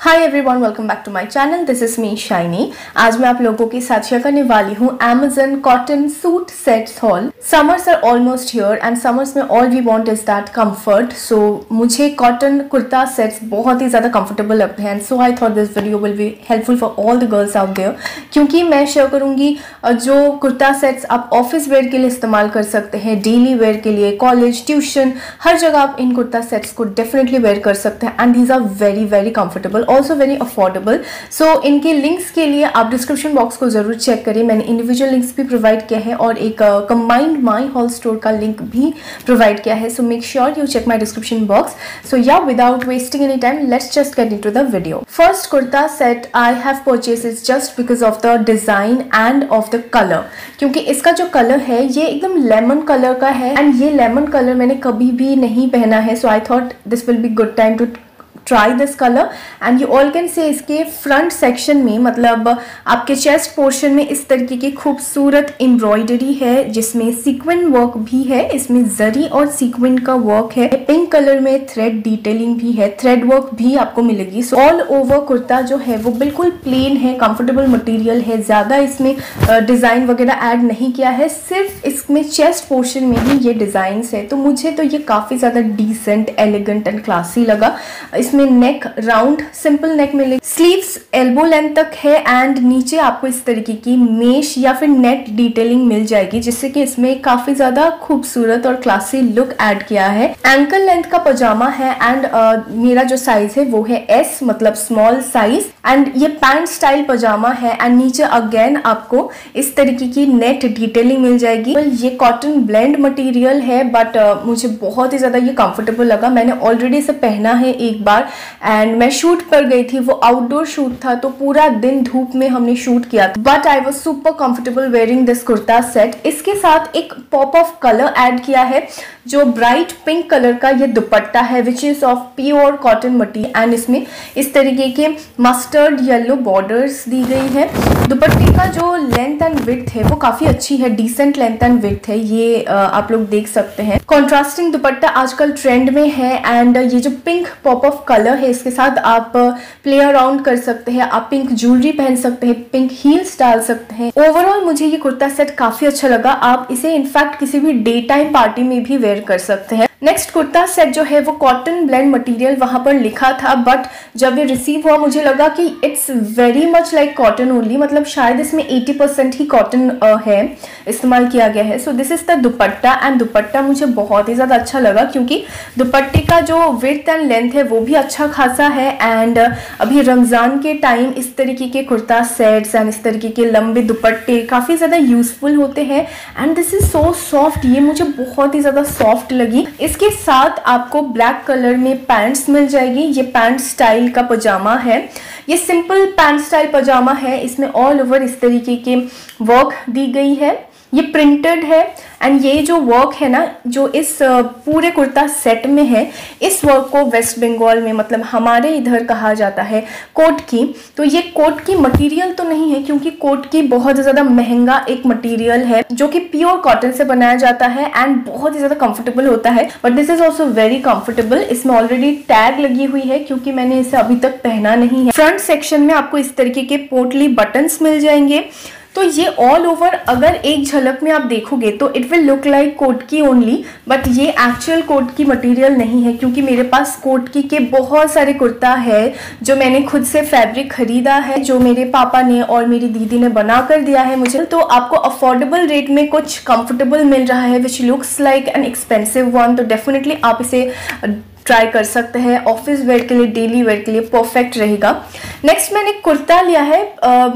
Hi everyone, welcome back to my channel. This is me Shiny. आज मैं आप लोगों के साथ शेयर करने वाली हूँ Amazon cotton suit sets haul. Summers are almost here and summers में all we want is that comfort. So मुझे कॉटन कुर्ता सेट्स बहुत ही ज़्यादा कंफर्टेबल लगते हैं। So I thought this video will be helpful for all the girls out there, क्योंकि मैं share करूँगी जो कुर्ता सेट्स आप ऑफिस वेयर के लिए इस्तेमाल कर सकते हैं, डेली वेयर के लिए, कॉलेज, ट्यूशन, हर जगह आप इन कुर्ता सेट्स को डेफिनेटली वेयर कर सकते हैं। And these are very very comfortable, also very affordable. So इनके लिंक्स के लिए आप डिस्क्रिप्शन बॉक्स को ज़रूर चेक करें। मैंने इंडिविजुअल लिंक्स भी प्रोवाइड किया है और एक कंबाइंड माई हॉल स्टोर का लिंक भी प्रोवाइड किया है। So make sure you check my description box. So या without wasting any time, let's just get into the video. First kurta set I have purchase is just because of the design and of the colour, क्योंकि इसका जो colour है ये एकदम lemon colour का है and ये लेमन कलर मैंने कभी भी नहीं पहना है। So I thought this will be good time to try this colour. And you all can से इसके फ्रंट सेक्शन में, मतलब आपके चेस्ट पोर्शन में, इस तरीके की खूबसूरत एम्ब्रॉयडरी है जिसमें सीक्वेंट वर्क भी है। इसमें जरी और सीक्वेंट का वर्क है। पिंक कलर में थ्रेड डिटेलिंग भी है, थ्रेड वर्क भी आपको मिलेगी। सो ऑल ओवर कुर्ता जो है वो बिल्कुल प्लेन है, कंफर्टेबल मटेरियल है, ज़्यादा इसमें डिज़ाइन वगैरह ऐड नहीं किया है, सिर्फ इसमें चेस्ट पोर्शन में ही ये डिज़ाइंस है। तो मुझे तो ये काफ़ी ज़्यादा डिसेंट, एलिगेंट एंड क्लासी लगा। इसमें नेक राउंड सिंपल नेक मिलेगी, स्लीव्स एल्बो लेंथ तक है एंड नीचे आपको इस तरीके की मेश या फिर नेट डिटेलिंग मिल जाएगी, जिससे कि इसमें काफी ज्यादा खूबसूरत और क्लासी लुक ऐड किया है। एंकल लेंथ का पजामा है एंड मेरा जो साइज है वो है एस, मतलब स्मॉल साइज। एंड ये पैंट स्टाइल पजामा है एंड नीचे अगेन आपको इस तरीके की नेट डिटेलिंग मिल जाएगी। ये कॉटन ब्लेंड मटेरियल है बट मुझे बहुत ही ज्यादा ये कंफर्टेबल लगा। मैंने ऑलरेडी इसे पहना है एक बार एंड मैं शूट पर गई थी, वो आउटडोर शूट था तो पूरा दिन धूप में हमने शूट किया था। But I was super comfortable wearing this kurta set. इसके साथ एक पॉप ऑफ कलर ऐड किया है जो ब्राइट पिंक कलर का ये दुपट्टा है which is of pure cotton material and इसमें इस तरीके के मस्टर्ड येलो बॉर्डर्स दी गई है। दुपट्टे का जो लेंथ एंड विड्थ है वो काफी अच्छी है, डिसेंट लेंथ एंड विड्थ है, ये आप लोग देख सकते हैं। कॉन्ट्रास्टिंग दुपट्टा आजकल ट्रेंड में है एंड ये जो पिंक पॉप ऑफ कलर है इसके साथ आप प्ले अराउंड कर सकते हैं। आप पिंक ज्वेलरी पहन सकते हैं, पिंक हील्स डाल सकते हैं। ओवरऑल मुझे ये कुर्ता सेट काफी अच्छा लगा। आप इसे इनफैक्ट किसी भी डे टाइम पार्टी में भी वेयर कर सकते हैं। नेक्स्ट कुर्ता सेट जो है वो कॉटन ब्लेंड मटेरियल वहाँ पर लिखा था, बट जब ये रिसीव हुआ मुझे लगा कि it's very much like cotton only, मतलब शायद इसमें 80% ही कॉटन है इस्तेमाल किया गया है। So this is the dupatta and dupatta मुझे बहुत ही ज़्यादा अच्छा लगा, क्योंकि दुपट्टे का जो विड्थ एंड लेंथ है वो भी अच्छा खासा है। एंड अभी रमज़ान के टाइम इस तरीके के कुर्ता सेट्स एंड इस तरीके के लंबे दुपट्टे काफ़ी ज़्यादा यूजफुल होते हैं। And this is so soft, ये मुझे बहुत ही ज़्यादा सॉफ्ट लगी। इसके साथ आपको ब्लैक कलर में पैंट्स मिल जाएगी। ये पैंट स्टाइल का पजामा है, ये सिंपल पैंट स्टाइल पजामा है। इसमें ऑल ओवर इस तरीके के वर्क दी गई है, ये प्रिंटेड है एंड ये जो वर्क है ना जो इस पूरे कुर्ता सेट में है, इस वर्क को वेस्ट बंगाल में, मतलब हमारे इधर कहा जाता है कोट की। तो ये कोट की मटेरियल तो नहीं है, क्योंकि कोट की बहुत ज़्यादा महंगा एक मटेरियल है जो कि प्योर कॉटन से बनाया जाता है एंड बहुत ही ज़्यादा कंफर्टेबल होता है। But this is also very comfortable. इसमें ऑलरेडी टैग लगी हुई है, क्योंकि मैंने इसे अभी तक पहना नहीं है। फ्रंट सेक्शन में आपको इस तरीके के पोटली बटन्स मिल जाएंगे। तो ये ऑल ओवर अगर एक झलक में आप देखोगे तो it will look like coat की ओनली, बट ये एक्चुअल कोट की मटेरियल नहीं है, क्योंकि मेरे पास कोट की के बहुत सारे कुर्ता है जो मैंने खुद से फैब्रिक खरीदा है, जो मेरे पापा ने और मेरी दीदी ने बना कर दिया है मुझे। तो आपको अफोर्डेबल रेट में कुछ कंफर्टेबल मिल रहा है which looks like an expensive one. तो डेफिनेटली आप इसे ट्राई कर सकते हैं, ऑफिस वेयर के लिए, डेली वेयर के लिए परफेक्ट रहेगा। नेक्स्ट मैंने कुर्ता लिया है।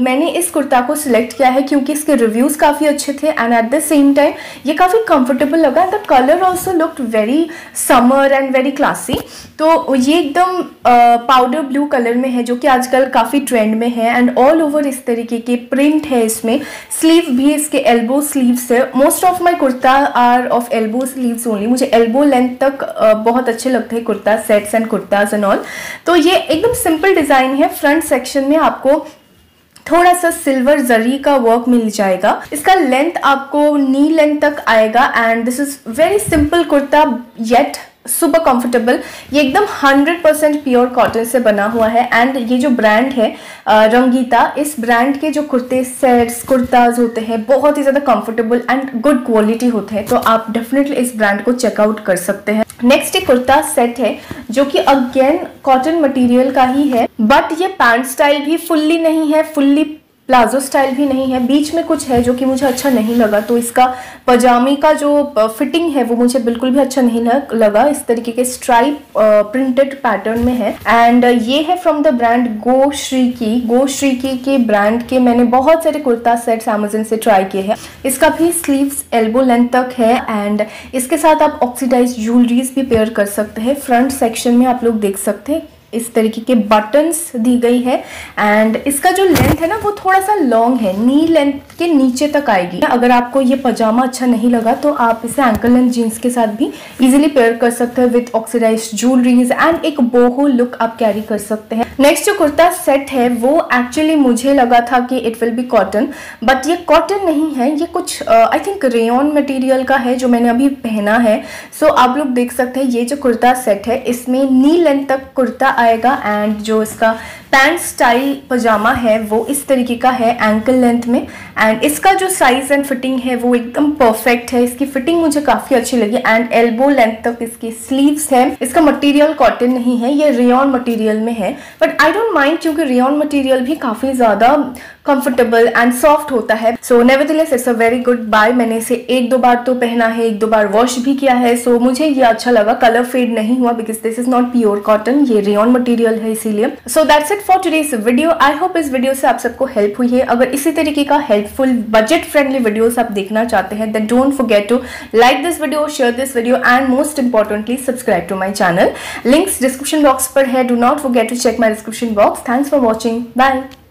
मैंने इस कुर्ता को सिलेक्ट किया है क्योंकि इसके रिव्यूज़ काफ़ी अच्छे थे and at the same time ये काफ़ी कंफर्टेबल लगा। The colour also looked very summer and very classy. तो ये एकदम पाउडर ब्लू कलर में है जो कि आजकल काफ़ी ट्रेंड में है एंड ऑल ओवर इस तरीके के प्रिंट है। इसमें स्लीव भी इसके एल्बो स्लीव्स है। Most of my kurta are of elbow sleeves only. मुझे एल्बो लेंथ तक बहुत अच्छे लगते हैं kurta sets and kurtas and all. तो ये एकदम सिंपल डिज़ाइन है। फ्रंट सेक्शन में आपको थोड़ा सा सिल्वर जरी का वर्क मिल जाएगा। इसका लेंथ आपको नी लेंथ तक आएगा and this is very simple kurta yet super comfortable, ये एकदम 100% प्योर कॉटन से बना हुआ है। एंड ये जो ब्रांड है रंगीता, इस ब्रांड के जो कुर्ते सेट्स कुर्ताज होते हैं बहुत ही ज़्यादा कंफर्टेबल एंड गुड क्वालिटी होते हैं, तो आप डेफिनेटली इस ब्रांड को चेकआउट कर सकते हैं। नेक्स्ट एक कुर्ता सेट है जो कि अगेन कॉटन मटेरियल का ही है, बट ये पैंट स्टाइल भी फुल्ली नहीं है, फुल्ली प्लाजो स्टाइल भी नहीं है, बीच में कुछ है जो कि मुझे अच्छा नहीं लगा। तो इसका पजामे का जो फिटिंग है वो मुझे बिल्कुल भी अच्छा नहीं लगा, इस तरीके के स्ट्राइप प्रिंटेड पैटर्न में है। एंड ये है फ्रॉम द ब्रांड गो श्रीकी। गो श्रीकी के ब्रांड के मैंने बहुत सारे कुर्ता सेट्स अमेजन से ट्राई किए हैं। इसका भी स्लीव्स एल्बो लेंथ तक है एंड इसके साथ आप ऑक्सीडाइज ज्वेलरीज भी पेयर कर सकते हैं। फ्रंट सेक्शन में आप लोग देख सकते हैं इस तरीके के बटन्स दी गई है एंड इसका जो लेंथ है ना वो थोड़ा सा लॉन्ग है, नी लेंथ के नीचे तक आएगी। अगर आपको ये पजामा अच्छा नहीं लगा तो आप इसे एंकल लेंथ जीन्स के साथ भी इजीली पेयर कर सकते हैं विद ऑक्सीडाइज्ड ज्वेलरीज एंड एक बोहो लुक आप कैरी कर सकते हैं। नेक्स्ट जो कुर्ता सेट है वो एक्चुअली मुझे लगा था कि it will be cotton, but ये कॉटन नहीं है, ये कुछ आई थिंक रेयॉन मटेरियल का है जो मैंने अभी पहना है। सो आप लोग देख सकते हैं ये जो कुर्ता सेट है इसमें नी लेंथ तक कुर्ता आएगा एंड जो इसका पैंट स्टाइल पजामा है वो इस तरीके का है एंकल लेंथ में। एंड इसका जो साइज एंड फिटिंग है वो एकदम परफेक्ट है, इसकी फिटिंग मुझे काफ़ी अच्छी लगी एंड एल्बो लेंथ तक इसकी स्लीव्स है। इसका मटेरियल कॉटन नहीं है, ये रेयॉन मटेरियल में है, बट आई डोंट माइंड क्योंकि रेयॉन मटेरियल भी काफ़ी ज़्यादा कंफर्टेबल एंड सॉफ्ट होता है। So nevertheless it's a very good buy. मैंने इसे एक दो बार तो पहना है, एक दो बार वॉश भी किया है, सो मुझे ये अच्छा लगा। कलर फेड नहीं हुआ because this is not pure cotton, ये रेयॉन मटेरियल है इसीलिए। So that's it for today's video. I hope इस वीडियो से आप सबको हेल्प हुई है। अगर इसी तरीके का हेल्पफुल बजट फ्रेंडली वीडियोस आप देखना चाहते हैं then don't forget to like this video, share this video and most importantly subscribe to my channel. Links description box पर है, do not forget to check my description box. Thanks for watching, bye.